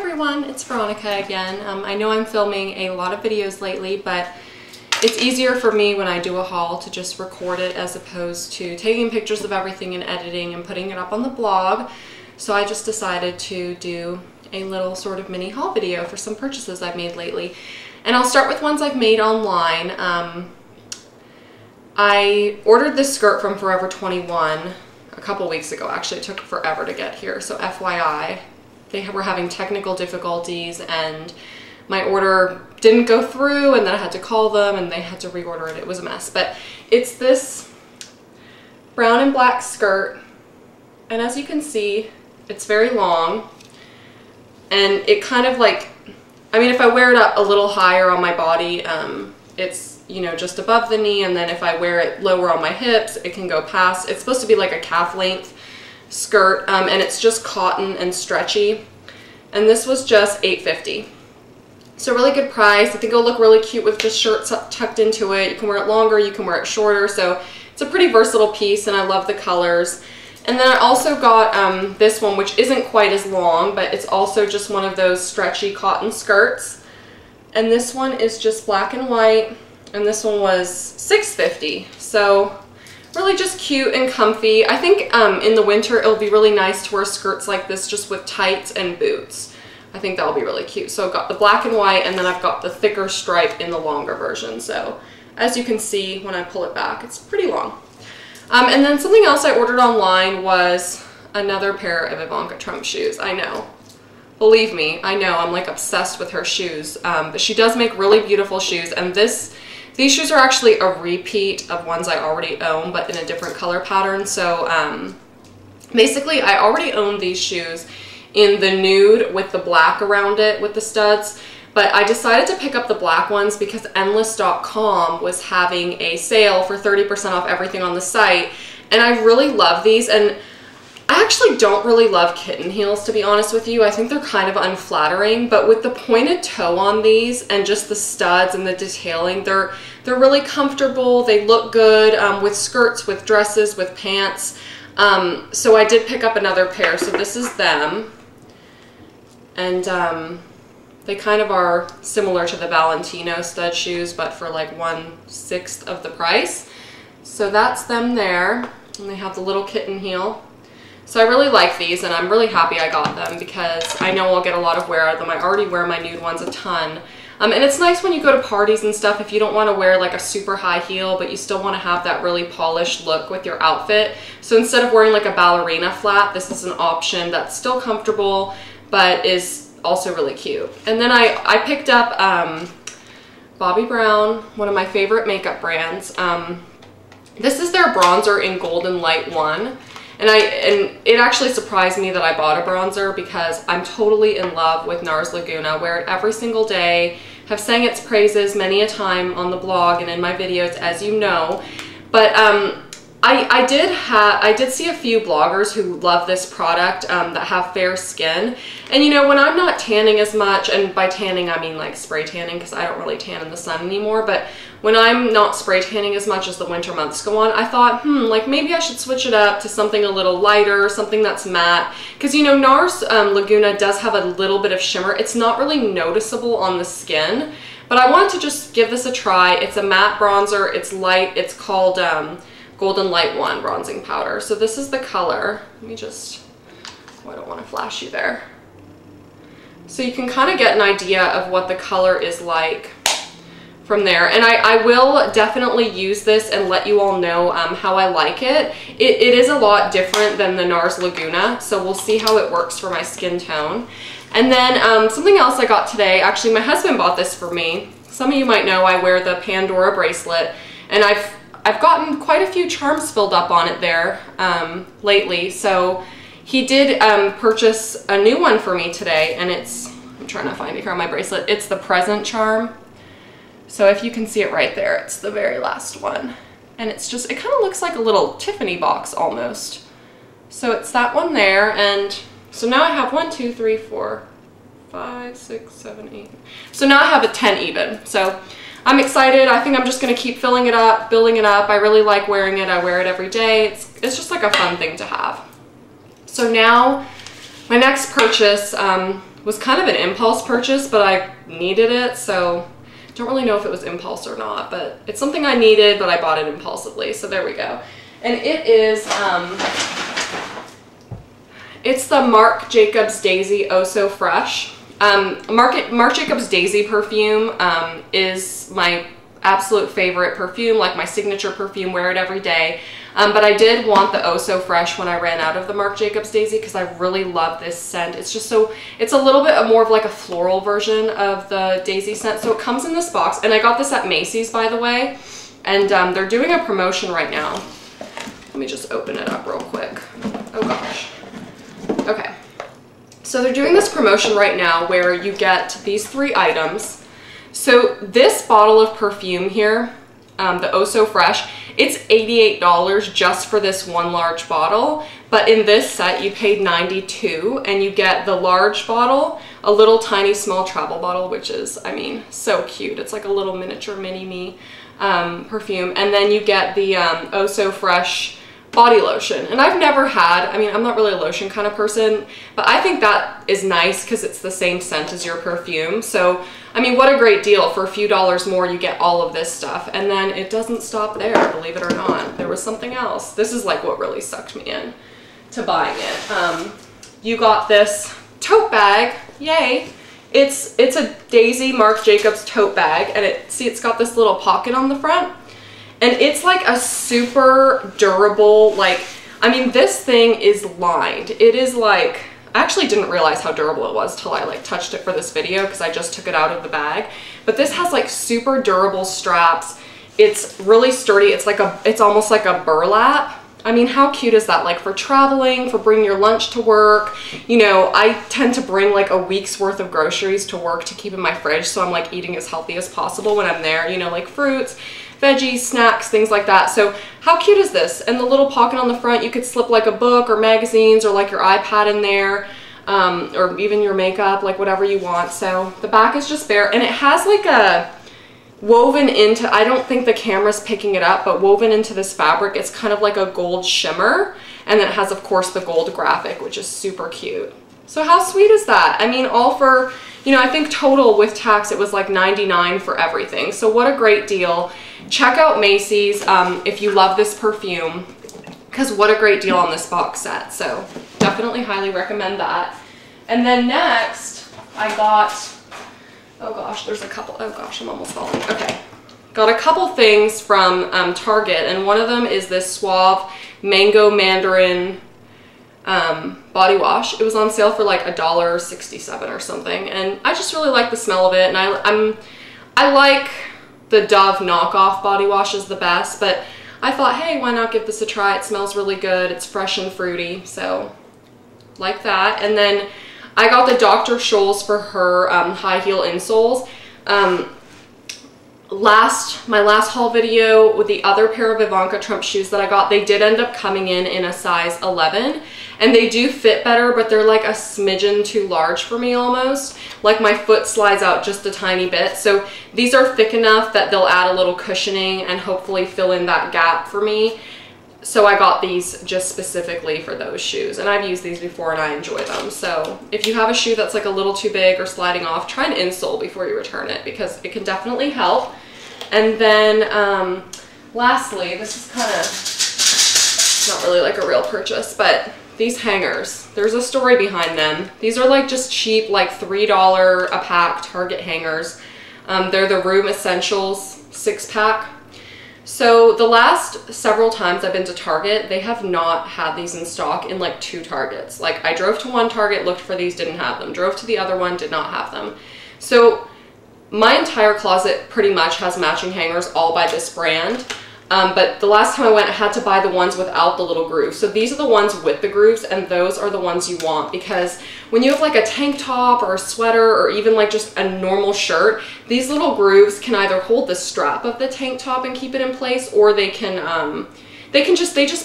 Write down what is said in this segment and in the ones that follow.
everyone, it's Veronica again. I know I'm filming a lot of videos lately, but it's easier for me when I do a haul to just record it as opposed to taking pictures of everything and editing and putting it up on the blog. So I just decided to do a little sort of mini haul video for some purchases I've made lately. And I'll start with ones I've made online. I ordered this skirt from Forever 21 a couple weeks ago. Actually, it took forever to get here, so FYI. They were having technical difficulties and my order didn't go through, and then I had to call them and they had to reorder it. It was a mess. But it's this brown and black skirt, and as you can see, it's very long, and it kind of like, I mean, if I wear it up a little higher on my body, it's, you know, just above the knee, and then if I wear it lower on my hips, it can go past. It's supposed to be like a calf length skirt, and it's just cotton and stretchy, and this was just $8.50. So really good price. I think it'll look really cute with just shirts tucked into it. You can wear it longer, you can wear it shorter, so it's a pretty versatile piece, and I love the colors. And then I also got this one, which isn't quite as long, but it's also just one of those stretchy cotton skirts. And this one is just black and white, and this one was $6.50. So really just cute and comfy. I think in the winter it'll be really nice to wear skirts like this just with tights and boots. I think that'll be really cute. So I've got the black and white, and then I've got the thicker stripe in the longer version. So as you can see when I pull it back, it's pretty long. And then something else I ordered online was another pair of Ivanka Trump shoes. I know. Believe me, I know. I'm like obsessed with her shoes. But she does make really beautiful shoes, and these shoes are actually a repeat of ones I already own, but in a different color pattern. So basically I already own these shoes in the nude with the black around it with the studs. But I decided to pick up the black ones because Endless.com was having a sale for 30% off everything on the site. And I really love these. And I actually don't really love kitten heels, to be honest with you. I think they're kind of unflattering. But with the pointed toe on these and just the studs and the detailing, they're really comfortable. They look good with skirts, with dresses, with pants. So I did pick up another pair. So this is them. And they kind of are similar to the Valentino stud shoes, but for like 1/6 of the price. So that's them there, and they have the little kitten heel. So I really like these, and I'm really happy I got them because I know I'll get a lot of wear out of them. I already wear my nude ones a ton. And it's nice when you go to parties and stuff if you don't want to wear like a super high heel, but you still want to have that really polished look with your outfit. So instead of wearing like a ballerina flat, this is an option that's still comfortable, but is also really cute. And then I picked up Bobbi Brown, one of my favorite makeup brands. This is their bronzer in Golden Light 1, and it actually surprised me that I bought a bronzer because I'm totally in love with NARS Laguna. I wear it every single day, have sang its praises many a time on the blog and in my videos, as you know. But I did see a few bloggers who love this product that have fair skin. And you know, when I'm not tanning as much, and by tanning I mean like spray tanning because I don't really tan in the sun anymore, but when I'm not spray tanning as much as the winter months go on, I thought, like maybe I should switch it up to something a little lighter, something that's matte. Because you know, NARS Laguna does have a little bit of shimmer. It's not really noticeable on the skin, but I wanted to just give this a try. It's a matte bronzer, it's light, it's called Golden Light 1 bronzing powder. So this is the color. Let me just, I don't want to flash you there. So you can kind of get an idea of what the color is like from there. And I will definitely use this and let you all know how I like it. It is a lot different than the NARS Laguna, so we'll see how it works for my skin tone. And then something else I got today, actually my husband bought this for me. Some of you might know I wear the Pandora bracelet, and I've gotten quite a few charms filled up on it there lately, so he did purchase a new one for me today, and I'm trying to find it here on my bracelet, it's the present charm. So if you can see it right there, it's the very last one, and it's just, it kind of looks like a little Tiffany box almost. So it's that one there, and so now I have 1, 2, 3, 4, 5, 6, 7, 8. So now I have a 10 even, so I'm excited. I think I'm just going to keep filling it up, building it up. I really like wearing it. I wear it every day. It's just like a fun thing to have. So now My next purchase was kind of an impulse purchase, but I needed it, so I don't really know if it was impulse or not, but it's something I needed, but I bought it impulsively, so there we go. And it is, it's the Marc Jacobs Daisy Oh So Fresh. Marc Jacobs Daisy perfume is my absolute favorite perfume, like my signature perfume, wear it every day. But I did want the Oh So Fresh when I ran out of the Marc Jacobs Daisy because I really love this scent. It's just so, it's a little bit more of like a floral version of the Daisy scent. So it comes in this box, and I got this at Macy's, by the way, and they're doing a promotion right now. Let me just open it up real quick. Oh gosh. Okay. So they're doing this promotion right now where you get these three items. So this bottle of perfume here, the Oh So Fresh, it's $88 just for this one large bottle. But in this set, you paid $92, and you get the large bottle, a little tiny small travel bottle, which is, I mean, so cute. It's like a little miniature mini-me perfume. And then you get the Oh So Fresh body lotion. And I've never had, I mean, I'm not really a lotion kind of person, but I think that is nice because it's the same scent as your perfume. So, I mean, what a great deal. For a few dollars more, you get all of this stuff. And then it doesn't stop there, believe it or not. There was something else. This is like what really sucked me in to buying it. You got this tote bag. Yay. It's a Daisy Marc Jacobs tote bag, and it, see, it's got this little pocket on the front. And it's like a super durable, like, I mean, this thing is lined. It is like, I actually didn't realize how durable it was till I like touched it for this video because I just took it out of the bag. But this has like super durable straps. It's really sturdy. It's like a, it's almost like a burlap. I mean, how cute is that? Like for traveling, for bringing your lunch to work. You know, I tend to bring like a week's worth of groceries to work to keep in my fridge. So I'm like eating as healthy as possible when I'm there, you know, like fruits, veggies, snacks, things like that. So how cute is this? And the little pocket on the front, you could slip like a book or magazines or like your iPad in there, or even your makeup, like whatever you want. So the back is just bare, and it has like a woven into, I don't think the camera's picking it up, but woven into this fabric, it's kind of like a gold shimmer. And then it has, of course, the gold graphic, which is super cute. So how sweet is that? I mean, all for, you know, I think total with tax, it was like $99 for everything. So what a great deal. Check out Macy's if you love this perfume, because what a great deal on this box set. So definitely highly recommend that. And then next I got, oh gosh, there's a couple, oh gosh, I'm almost falling. Okay. Got a couple things from Target, and one of them is this Suave Mango Mandarin body wash. It was on sale for like $1.67 or something, and I just really like the smell of it, and I like the Dove knockoff body wash is the best, but I thought, hey, why not give this a try? It smells really good. It's fresh and fruity, so like that. And then I got the Dr. Scholl's for her high heel insoles. My last haul video with the other pair of Ivanka Trump shoes that I got, they did end up coming in a size 11, and they do fit better, but they're like a smidgen too large for me almost. Like my foot slides out just a tiny bit. So these are thick enough that they'll add a little cushioning and hopefully fill in that gap for me. So I got these just specifically for those shoes, and I've used these before and I enjoy them. So if you have a shoe that's like a little too big or sliding off, try an insole before you return it because it can definitely help. And then lastly, this is kind of not really like a real purchase, but these hangers, there's a story behind them. These are like just cheap, like $3 a pack Target hangers. They're the Room Essentials 6-pack. So the last several times I've been to Target, they have not had these in stock in like 2 Targets. Like I drove to one Target, looked for these, didn't have them. Drove to the other one, did not have them. So my entire closet pretty much has matching hangers all by this brand. But the last time I went, I had to buy the ones without the little grooves. So these are the ones with the grooves, and those are the ones you want, because when you have like a tank top or a sweater or even like just a normal shirt, these little grooves can either hold the strap of the tank top and keep it in place, or they just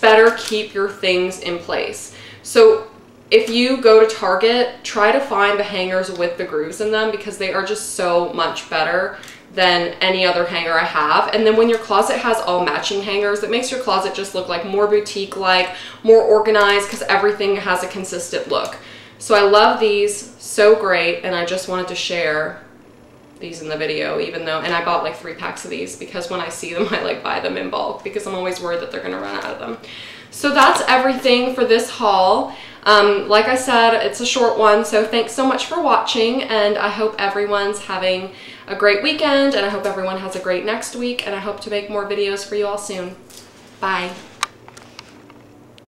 better keep your things in place. So if you go to Target, try to find the hangers with the grooves in them, because they are just so much better than any other hanger I have. And then when your closet has all matching hangers, it makes your closet just look like more boutique-like, more organized, because everything has a consistent look. So I love these so great, and I just wanted to share these in the video, even though, and I bought like 3 packs of these because when I see them, I like buy them in bulk because I'm always worried that they're gonna run out of them. So that's everything for this haul. Like I said, it's a short one, so thanks so much for watching, and I hope everyone's having a great weekend, and I hope everyone has a great next week, and I hope to make more videos for you all soon. Bye.